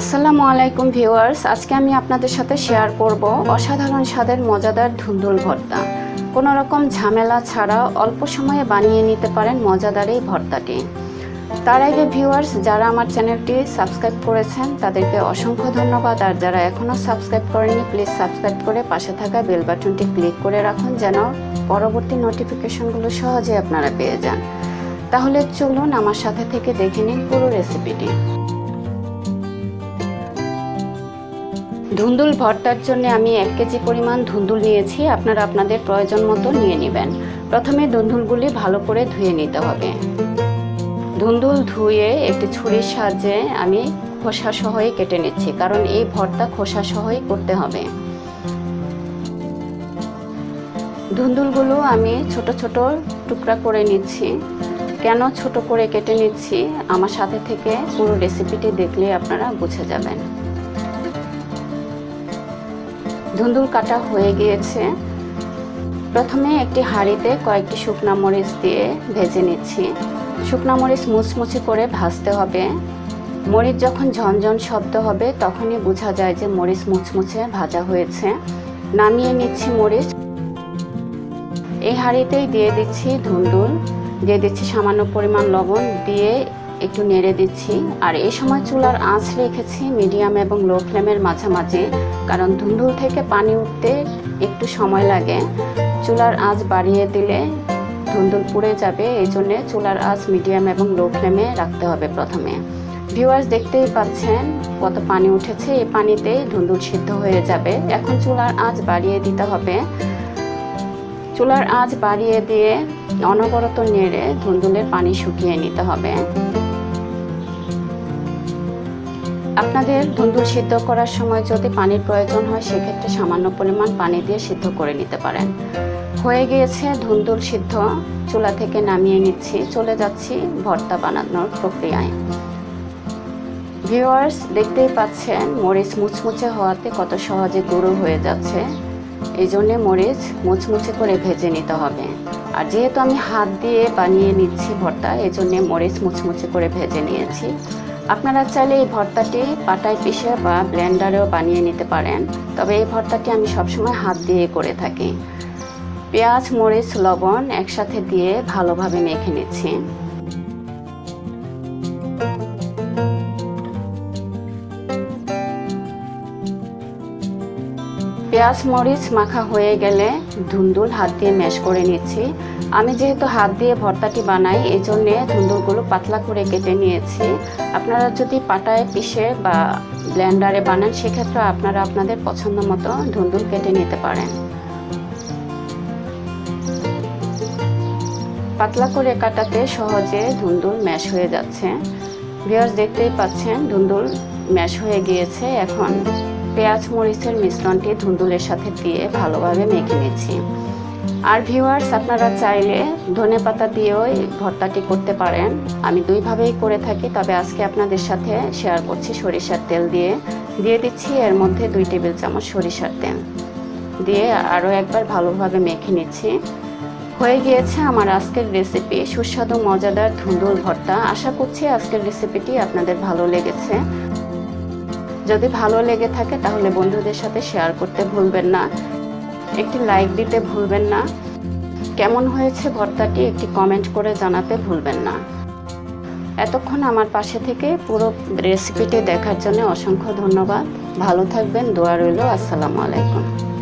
আসসালামু আলাইকুম ভিউয়ার্স, আজকে আমি আপনাদের সাথে শেয়ার করব অসাধারণ স্বাদের মজাদার ধুন্দুল ভর্তা। কোনো রকম ঝামেলা ছাড়া অল্প সময়ে বানিয়ে নিতে পারেন মজাদার এই ভর্তাটি। তার আগে ভিউয়ার্স, যারা আমার চ্যানেলটি সাবস্ক্রাইব করেছেন তাদেরকে অসংখ্য ধন্যবাদ, আর যারা এখনও সাবস্ক্রাইব করেননি প্লিজ সাবস্ক্রাইব করে পাশে থাকা বেল বাটনটি ক্লিক করে রাখুন যেন পরবর্তী নোটিফিকেশনগুলো সহজে আপনারা পেয়ে যান। তাহলে চলুন আমার সাথে থেকে দেখে নিন পুরো রেসিপিটি। ধুন্দুল ভর্তার জন্য আমি 1 কেজি পরিমাণ ধুন্দুল নিয়েছি, আপনারা আপনাদের প্রয়োজন মতো নিয়ে নেবেন। প্রথমে ধুন্দুলগুলি ভালো করে ধুয়ে নিতে হবে। ধুন্দুল ধুয়ে একটি ছুরির সাহায্যে আমি খোসা সহই কেটে নিচ্ছি, কারণ এই ভর্তা খোসা সহই করতে হবে। ধুন্দুলগুলো আমি ছোট ছোট টুকরা করে নিচ্ছি। কেন ছোট করে কেটে নিচ্ছি, আমার সাথে থেকে পুরো রেসিপিটি দেখলে আপনারা বুঝে যাবেন। ধুন্দুল কাটা হয়ে গিয়েছে। প্রথমে একটি হাঁড়িতে কয়েকটি শুকনা মরিচ দিয়ে ভেজে নিচ্ছি। শুকনা মরিচ মুচমুচে করে ভাজতে হবে। মরিচ যখন ঝনঝন শব্দ হবে তখনই বোঝা যায় যে মরিচ মুচমুচে ভাজা হয়েছে। নামিয়ে নিচ্ছি মরিচ। এই হাঁড়িতেই দিয়ে দিচ্ছি ধুন্দুল, দিয়ে দিচ্ছি সামান্য পরিমাণ লবণ, দিয়ে একটু নেড়ে দিচ্ছি। আর এই সময় চুলার আঁচ রেখেছি মিডিয়াম এবং লো ফ্লেমের মাঝামাঝি, কারণ ধুন্দুল থেকে পানি উঠতে একটু সময় লাগে। চুলার আঁচ বাড়িয়ে দিলে ধুন্দুল পুড়ে যাবে, এই জন্যে চুলার আঁচ মিডিয়াম এবং লো ফ্লেমে রাখতে হবে প্রথমে। ভিউয়ার্স, দেখতেই পাচ্ছেন কত পানি উঠেছে, এই পানিতেই ধুন্দুল সিদ্ধ হয়ে যাবে। এখন চুলার আঁচ বাড়িয়ে দিতে হবে। চুলার আঁচ বাড়িয়ে দিয়ে অনবরত নেড়ে ধুন্দুলের পানি শুকিয়ে নিতে হবে। আপনাদের ধুন্দুল সিদ্ধ করার সময় যদি পানির প্রয়োজন হয় সেক্ষেত্রে সামান্য পরিমাণ পানি দিয়ে সিদ্ধ করে নিতে পারেন। হয়ে গিয়েছে ধুন্দুল সিদ্ধ, চুলা থেকে নামিয়ে নিচ্ছি। চলে যাচ্ছি ভর্তা বানানোর প্রক্রিয়ায়। ভিউয়ার্স, দেখতেই পাচ্ছেন মরিচ মুচমুচে হওয়াতে কত সহজে গুঁড়ো হয়ে যাচ্ছে, এই জন্যে মরিচ মুচমুচে করে ভেজে নিতে হবে। আর যেহেতু আমি হাত দিয়ে বানিয়ে নিচ্ছি ভর্তা, এই জন্যে মরিচ মুচমুচে করে ভেজে নিয়েছি। আপনারা চাইলে এই ভর্তাটি পাটায় পিষে বা ব্লেন্ডারেও বানিয়ে নিতে পারেন, তবে এই ভর্তাটি আমি সবসময় হাত দিয়ে করে থাকি। পেঁয়াজ, মরিচ, লবণ একসাথে দিয়ে ভালোভাবে মেখে নিচ্ছি। পেঁয়াজ মরিচ মাখা হয়ে গেলে ধুন্দুল হাত দিয়ে ম্যাশ করে নিচ্ছি। আমি যেহেতু হাত দিয়ে ভর্তাটি বানাই এই জন্যে ধুন্দুলগুলো পাতলা করে কেটে নিয়েছি। আপনারা যদি পাটায় পিষে বা ব্লেন্ডারে বানান সেক্ষেত্রে আপনারা আপনাদের পছন্দ মতো ধুন্দুল কেটে নিতে পারেন। পাতলা করে কাটাতে সহজে ধুন্দুল ম্যাশ হয়ে যাচ্ছে। ভিউয়ার্স, দেখতেই পাচ্ছেন ধুন্দুল ম্যাশ হয়ে গিয়েছে। এখন পেঁয়াজ মরিচের মিশ্রণটি ধুন্দুলের সাথে দিয়ে ভালোভাবে মেখে নিচ্ছি। আর ভিউয়ার্স, আপনারা চাইলে ধনে পাতা দিয়েও ভর্তাটি করতে পারেন। আমি দুইভাবেই করে থাকি, তবে আজকে আপনাদের সাথে শেয়ার করছি সরিষার তেল দিয়ে। দিয়ে দিচ্ছি এর মধ্যে 2 টেবিল চামচ সরিষার তেল দিয়ে আরও একবার ভালোভাবে মেখে নিচ্ছি। হয়ে গিয়েছে আমার আজকের রেসিপি, সুস্বাদু মজাদার ধুন্দুল ভর্তা। আশা করছি আজকের রেসিপিটি আপনাদের ভালো লেগেছে। যদি ভালো লেগে থাকে তাহলে বন্ধুদের সাথে শেয়ার করতে ভুলবেন না, একটি লাইক দিতে ভুলবেন না। কেমন হয়েছে ভর্তাটি একটি কমেন্ট করে জানাতে ভুলবেন না। এতক্ষণ আমার পাশে থেকে পুরো রেসিপিটি দেখার জন্য অসংখ্য ধন্যবাদ। ভালো থাকবেন, দোয়া রইল। আসসালামু আলাইকুম।